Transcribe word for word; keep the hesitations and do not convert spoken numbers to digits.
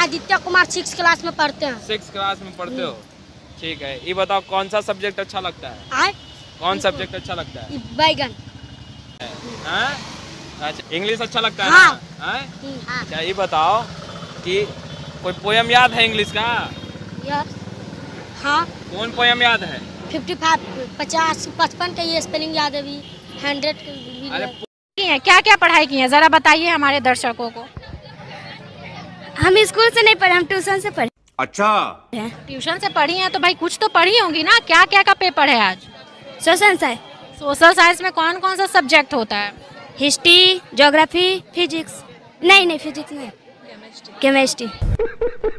Aditya Kumar six class में पढ़ते हैं। सिक्स क्लास में पढ़ते हो, ठीक है। ये बताओ कौन सा सब्जेक्ट अच्छा लगता है? आए? कौन सब्जेक्ट अच्छा लगता है? बैगन। अच्छा, इंग्लिश अच्छा लगता है? हाँ। हाँ? हाँ। अच्छा, ये बताओ कि कोई पोयम याद है इंग्लिश का? यस। हाँ। कौन पोयम याद है? फिफ्टी फाइव पचास पचपन का ये स्पेलिंग याद है भी, हंड्रेड है। क्या क्या पढ़ाई की है जरा बताइए हमारे दर्शकों को। हम स्कूल से नहीं पढ़े, हम ट्यूशन से पढ़े। अच्छा, ट्यूशन से पढ़ी हैं तो भाई कुछ तो पढ़ी होंगी ना। क्या क्या का पेपर है आज? Social science. सोशल साइंस में कौन कौन सा सब्जेक्ट होता है? History, geography, physics. नहीं नहीं फिजिक्स नहीं, केमिस्ट्री।